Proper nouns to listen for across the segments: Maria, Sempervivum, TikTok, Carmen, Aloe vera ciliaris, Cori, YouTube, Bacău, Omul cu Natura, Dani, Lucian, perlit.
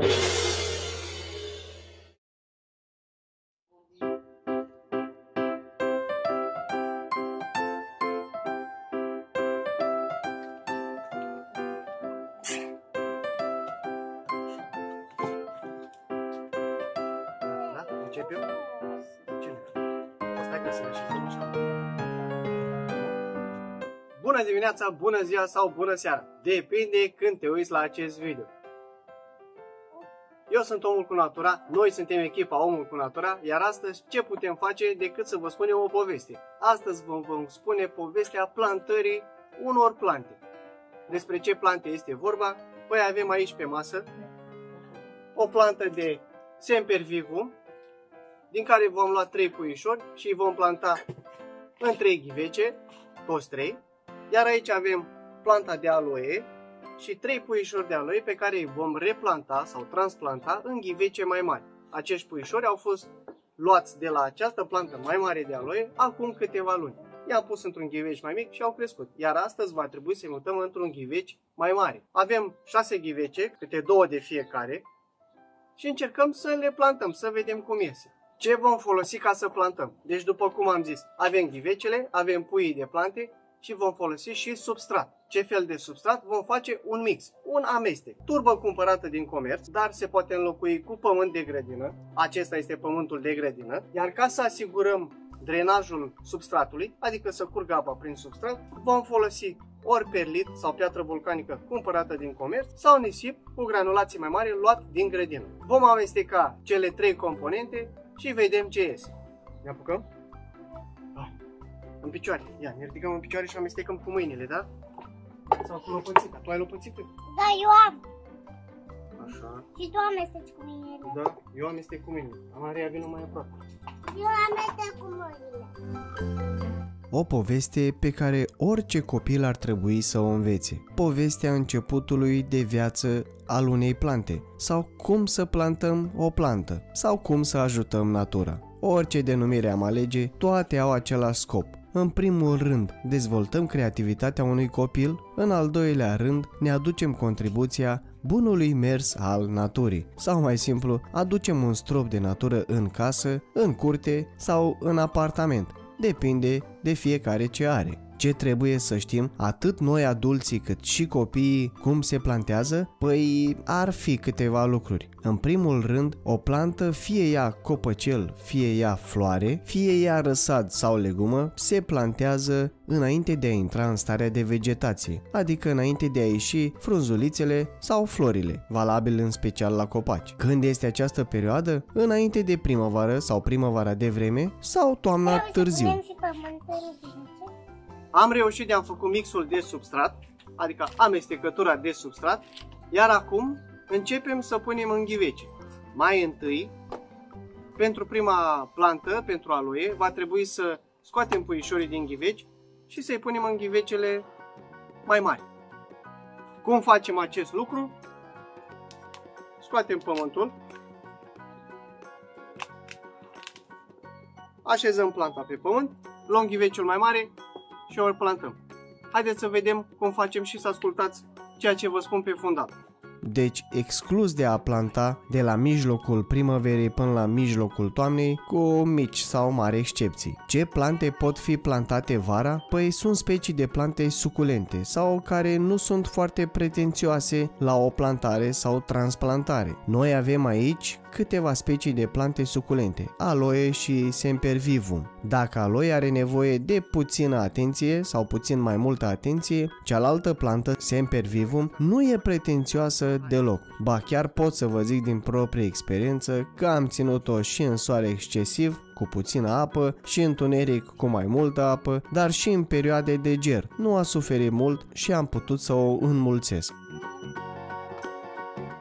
Bună dimineața, bună ziua sau bună seara, depinde când te uiți la acest video. Eu sunt Omul cu Natura, noi suntem echipa Omul cu Natura, iar astăzi ce putem face decât să vă spunem o poveste. Astăzi vom spune povestea plantării unor plante. Despre ce plante este vorba? Păi avem aici pe masă o plantă de Sempervivum, din care vom lua 3 puișori și îi vom planta în 3 ghivece, toți 3. Iar aici avem planta de aloe și 3 puișori de aloe pe care îi vom replanta sau transplanta în ghivece mai mari. Acești puișori au fost luați de la această plantă mai mare de aloe acum câteva luni. I-am pus într-un ghiveci mai mic și au crescut, iar astăzi va trebui să-i mutăm într-un ghiveci mai mare. Avem 6 ghivece, câte 2 de fiecare, și încercăm să le plantăm, să vedem cum iese. Ce vom folosi ca să plantăm? Deci, după cum am zis, avem ghivecele, avem puii de plante și vom folosi și substrat. Ce fel de substrat? Vom face un mix, un amestec. Turbă cumpărată din comerț, dar se poate înlocui cu pământ de grădină. Acesta este pământul de grădină. Iar ca să asigurăm drenajul substratului, adică să curgă apa prin substrat, vom folosi ori perlit sau piatră vulcanică cumpărată din comerț sau nisip cu granulații mai mari luat din grădină. Vom amesteca cele 3 componente și vedem ce iese. Ne apucăm? Da. În picioare. Ia, ne ridicăm în picioare și amestecăm cu mâinile, da? Sau cu lopățica. Tu ai lopățică? Da, eu am. Așa. Și tu amesteci cu mâinile. Da, eu amestec cu mâinile. Maria, vină mai aproape. Eu amestec cu mâinile. O poveste pe care orice copil ar trebui să o învețe. Povestea începutului de viață al unei plante, sau cum să plantăm o plantă, sau cum să ajutăm natura. Orice denumire am alege, toate au același scop. În primul rând, dezvoltăm creativitatea unui copil, în al doilea rând, ne aducem contribuția bunului mers al naturii, sau mai simplu, aducem un strop de natură în casă, în curte sau în apartament. Depinde de fiecare ce are. Ce trebuie să știm, atât noi adulții cât și copiii, cum se plantează? Păi ar fi câteva lucruri. În primul rând, o plantă, fie ea copăcel, fie ea floare, fie ea răsad sau legumă, se plantează înainte de a intra în starea de vegetație, adică înainte de a ieși frunzulițele sau florile, valabil în special la copaci. Când este această perioadă? Înainte de primăvară sau primăvara de vreme sau toamna târziu. Am reușit de a făcut mixul de substrat, adică amestecătura de substrat, iar acum începem să punem în ghivece. Mai întâi, pentru prima plantă, pentru aloe, va trebui să scoatem puișorii din ghiveci și să-i punem în ghivecele mai mari. Cum facem acest lucru? Scoatem pământul, așezăm planta pe pământ, luăm ghiveciul mai mare și o plantăm. Haideți să vedem cum facem și să ascultați ceea ce vă spun pe fundal. Deci, exclus de a planta de la mijlocul primăverii până la mijlocul toamnei, cu mici sau mari excepții. Ce plante pot fi plantate vara? Păi sunt specii de plante suculente sau care nu sunt foarte pretențioase la o plantare sau transplantare. Noi avem aici câteva specii de plante suculente, aloe și sempervivum. Dacă aloe are nevoie de puțină atenție sau puțin mai multă atenție, cealaltă plantă, sempervivum, nu e pretențioasă deloc. Ba chiar pot să vă zic din proprie experiență că am ținut-o și în soare excesiv, cu puțină apă, și întuneric cu mai multă apă, dar și în perioade de ger. Nu a suferit mult și am putut să o înmulțesc.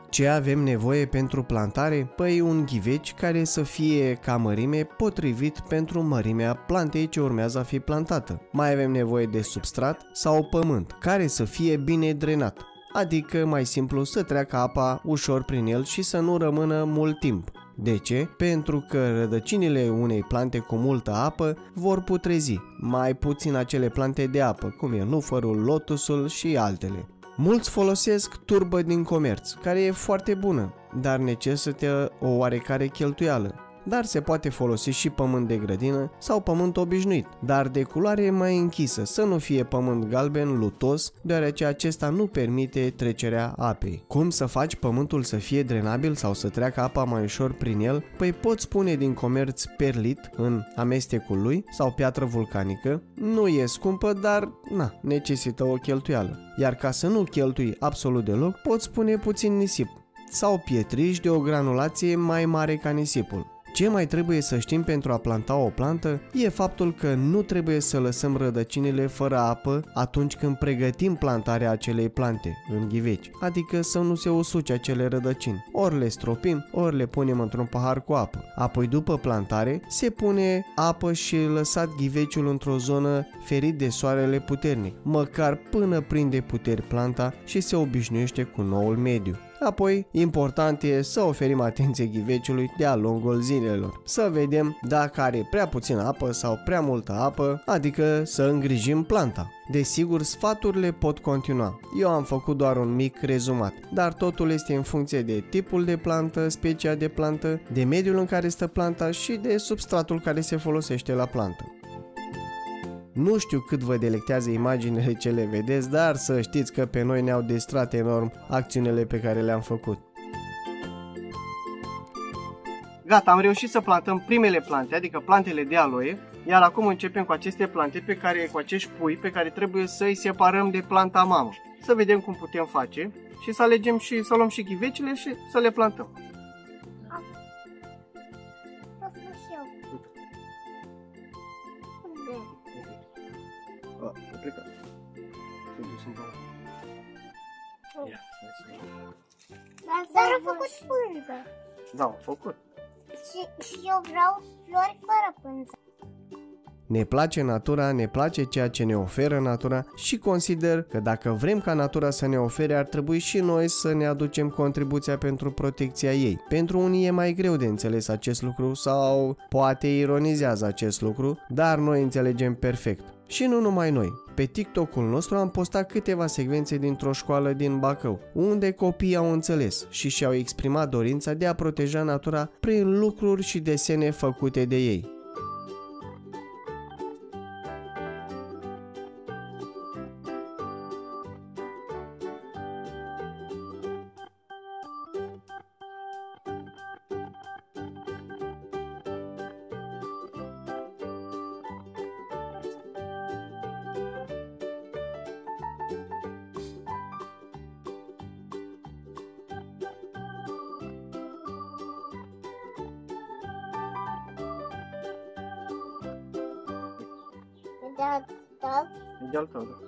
Ce avem nevoie pentru plantare? Păi un ghiveci care să fie ca mărime potrivit pentru mărimea plantei ce urmează a fi plantată. Mai avem nevoie de substrat sau pământ care să fie bine drenat, adică mai simplu să treacă apa ușor prin el și să nu rămână mult timp. De ce? Pentru că rădăcinile unei plante cu multă apă vor putrezi, mai puțin acele plante de apă, cum e nufărul, lotusul și altele. Mulți folosesc turbă din comerț, care e foarte bună, dar necesită o oarecare cheltuială. Dar se poate folosi și pământ de grădină sau pământ obișnuit, dar de culoare mai închisă, să nu fie pământ galben lutos, deoarece acesta nu permite trecerea apei. Cum să faci pământul să fie drenabil sau să treacă apa mai ușor prin el? Păi poți pune din comerț perlit în amestecul lui sau piatră vulcanică. Nu e scumpă, dar na, necesită o cheltuială. Iar ca să nu cheltui absolut deloc, poți pune puțin nisip sau pietriș de o granulație mai mare ca nisipul. Ce mai trebuie să știm pentru a planta o plantă e faptul că nu trebuie să lăsăm rădăcinile fără apă atunci când pregătim plantarea acelei plante în ghiveci, adică să nu se usuce acele rădăcini. Ori le stropim, ori le punem într-un pahar cu apă. Apoi după plantare se pune apă și lăsat ghiveciul într-o zonă ferit de soarele puternic, măcar până prinde puteri planta și se obișnuiește cu noul mediu. Apoi, important e să oferim atenție ghiveciului de-a lungul zilelor. Să vedem dacă are prea puțină apă sau prea multă apă, adică să îngrijim planta. Desigur, sfaturile pot continua. Eu am făcut doar un mic rezumat, dar totul este în funcție de tipul de plantă, specia de plantă, de mediul în care stă planta și de substratul care se folosește la plantă. Nu știu cât vă delectează imaginele ce le vedeți, dar să știți că pe noi ne-au distrat enorm acțiunile pe care le-am făcut. Gata, am reușit să plantăm primele plante, adică plantele de aloe, iar acum începem cu aceste plante cu acești pui pe care trebuie să îi separăm de planta mamă. Să vedem cum putem face și să alegem și să luăm și ghivecile și să le plantăm. Dar au făcut pânză. Da, au făcut. Și eu vreau flori fără pânză. Ne place natura, ne place ceea ce ne oferă natura și consider că dacă vrem ca natura să ne ofere, ar trebui și noi să ne aducem contribuția pentru protecția ei. Pentru unii e mai greu de înțeles acest lucru sau poate ironizează acest lucru, dar noi înțelegem perfect. Și nu numai noi. Pe TikTok-ul nostru am postat câteva secvențe dintr-o școală din Bacău, unde copiii au înțeles și și-au exprimat dorința de a proteja natura prin lucruri și desene făcute de ei.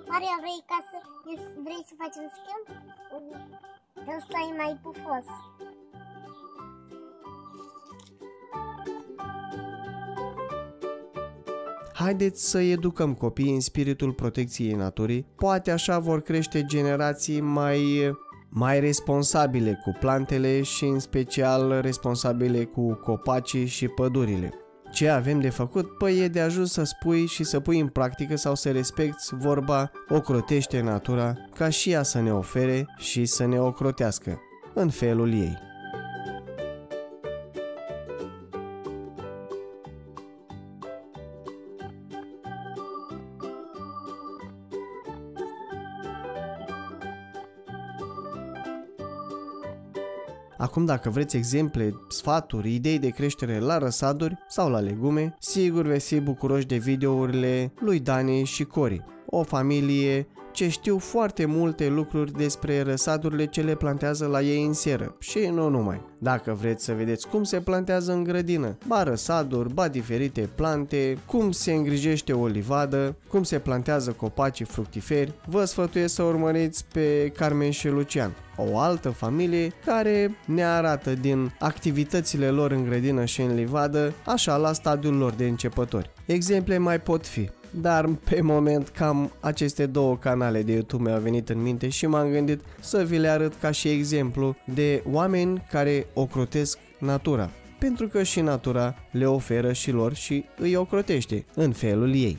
Maria, vrei să facem schimb? Ăsta e mai pufos. Haideți să educăm copiii în spiritul protecției naturii. Poate așa vor crește generații mai responsabile cu plantele și în special responsabile cu copacii și pădurile. Ce avem de făcut? Păi e de ajuns să spui și să pui în practică sau să respecti vorba "ocrotește natura" ca și ea să ne ofere și să ne ocrotească în felul ei. Acum, dacă vreți exemple, sfaturi, idei de creștere la răsaduri sau la legume, sigur veți fi bucuroși de videourile lui Dani și Cori, o familie ce știu foarte multe lucruri despre răsadurile ce le plantează la ei în seră și nu numai. Dacă vreți să vedeți cum se plantează în grădină, ba răsaduri, ba diferite plante, cum se îngrijește o livadă, cum se plantează copacii fructiferi, vă sfătuiesc să urmăriți pe Carmen și Lucian, o altă familie care ne arată din activitățile lor în grădină și în livadă, așa la stadiul lor de începători. Exemple mai pot fi, dar pe moment cam aceste două canale de YouTube mi-au venit în minte și m-am gândit să vi le arăt ca și exemplu de oameni care ocrotesc natura, pentru că și natura le oferă și lor și îi ocrotește în felul ei.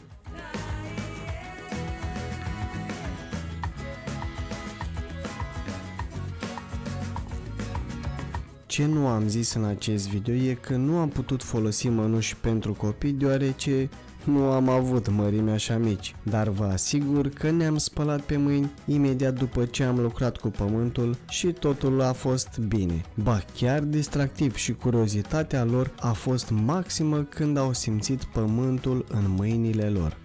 Ce nu am zis în acest video e că nu am putut folosi mănuși pentru copii deoarece nu am avut mărimi așa mici, dar vă asigur că ne-am spălat pe mâini imediat după ce am lucrat cu pământul și totul a fost bine. Ba chiar distractiv și curiozitatea lor a fost maximă când au simțit pământul în mâinile lor.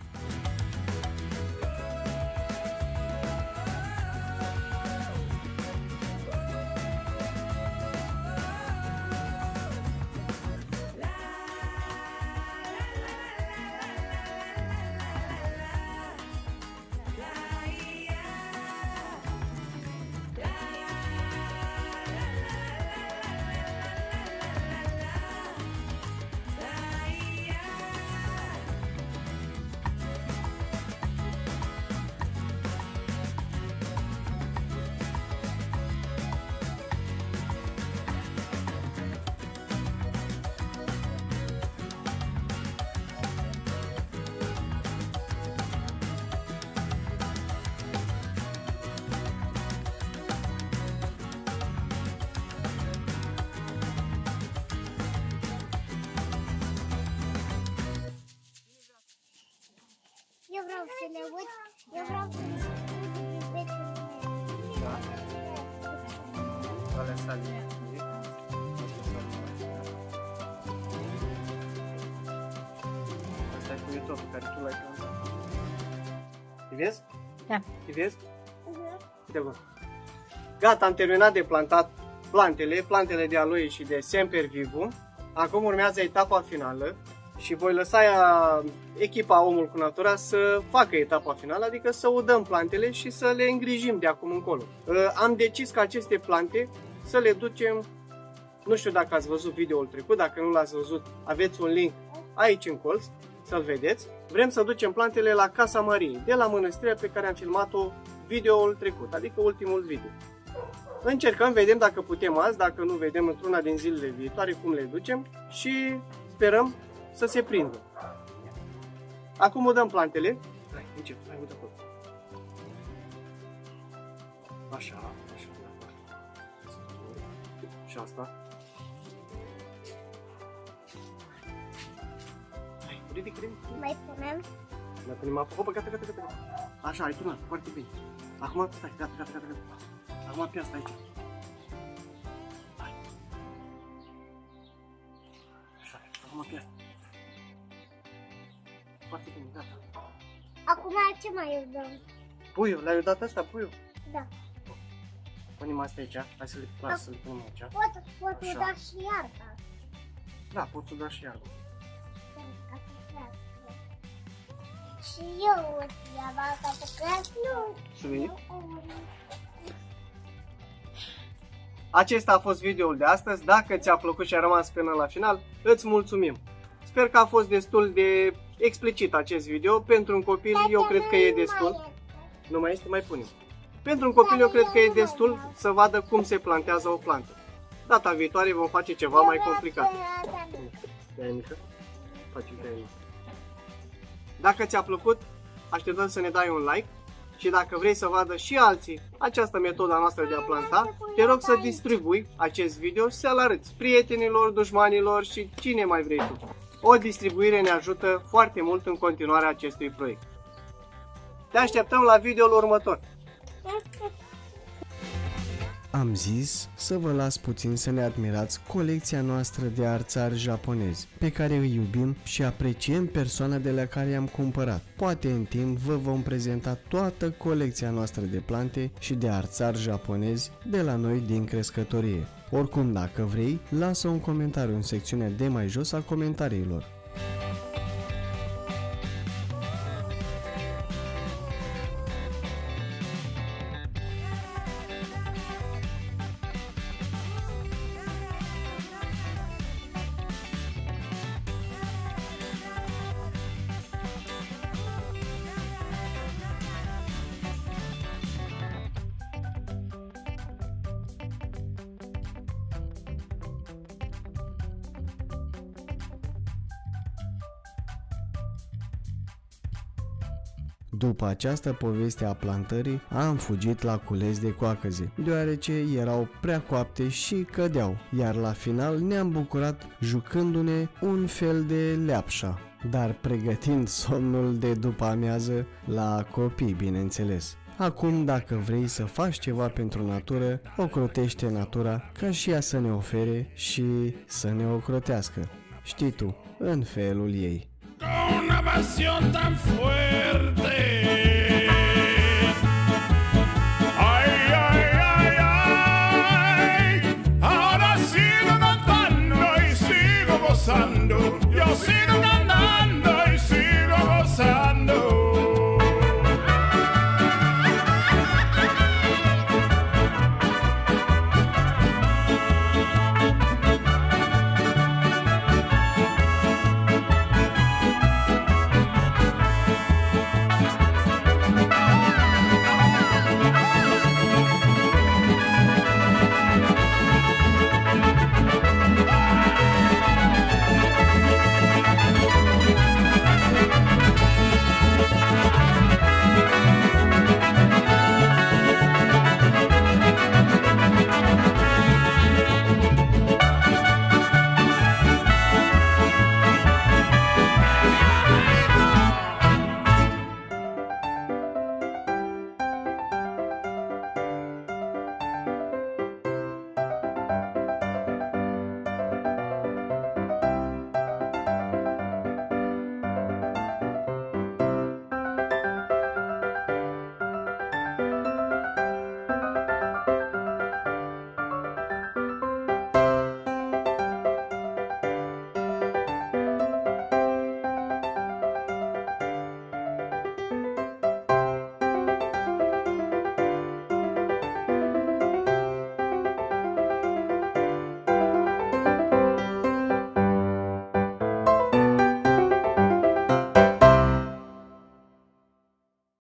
Asta e cu YouTube care tu l-ai căutat. Te vezi? Da. Te vezi? Uite bun. Gata, am terminat de plantat plantele de aloe și de Sempervivum. Acum urmează etapa finală și voi lăsa echipa Omul cu Natura să facă etapa finală, adică să udăm plantele și să le îngrijim de acum încolo. Am decis că aceste plante să le ducem, nu știu dacă ați văzut videoul trecut, dacă nu l-ați văzut, aveți un link aici în colț, să-l vedeți. Vrem să ducem plantele la Casa Mariei, de la mănăstirea pe care am filmat-o videoul trecut, adică ultimul video. Încercăm, vedem dacă putem azi, dacă nu vedem într-una din zilele viitoare cum le ducem și sperăm să se prindă. Acum udăm plantele. Hai, încep, hai, udă acolo. Așa, așa. Și asta. Hai, ridică. Mai punem. Mai punem apă. Opa, gata, gata, gata. Așa, ai tunat, foarte bine. Acum, stai, gata, gata, gata, gata. Acum pe asta aici. Hai. Așa, acum pe asta. Foarte bine, gata. Acum ce mai iudăm? Puiul, l-ai iudat ăsta, puiul? Da. Punem asta aici, hai să le plasăm, să le punem aici. Pot uda și iarba. Da, pot uda și iarba. Și eu ud iarba, pentru că nu. Și acesta a fost videoul de astăzi. Dacă ți-a plăcut și a rămas până la final, îți mulțumim. Sper că a fost destul de explicit acest video. Pentru un copil eu cred că e destul. Nu mai este, mai punem. Pentru un copil eu cred că e destul să vadă cum se plantează o plantă. Data viitoare vom face ceva mai complicat. Dacă ți-a plăcut, așteptăm să ne dai un like și dacă vrei să vadă și alții această metodă noastră de a planta, te rog să distribui acest video și să-l arăți prietenilor, dușmanilor și cine mai vrei tu. O distribuire ne ajută foarte mult în continuarea acestui proiect. Te așteptăm la videoul următor. Am zis să vă las puțin să ne admirați colecția noastră de arțari japonezi, pe care îi iubim și apreciem persoana de la care i-am cumpărat. Poate în timp vă vom prezenta toată colecția noastră de plante și de arțari japonezi de la noi din crescătorie. Oricum, dacă vrei, lasă un comentariu în secțiunea de mai jos a comentariilor. După această poveste a plantării, am fugit la culeți de coacăze, deoarece erau prea coapte și cădeau, iar la final ne-am bucurat jucându-ne un fel de leapșa, dar pregătind somnul de după amiază la copii, bineînțeles. Acum, dacă vrei să faci ceva pentru natură, ocrotește natura ca și ea să ne ofere și să ne ocrotească, știi tu, în felul ei. Con una pasión tan fuerte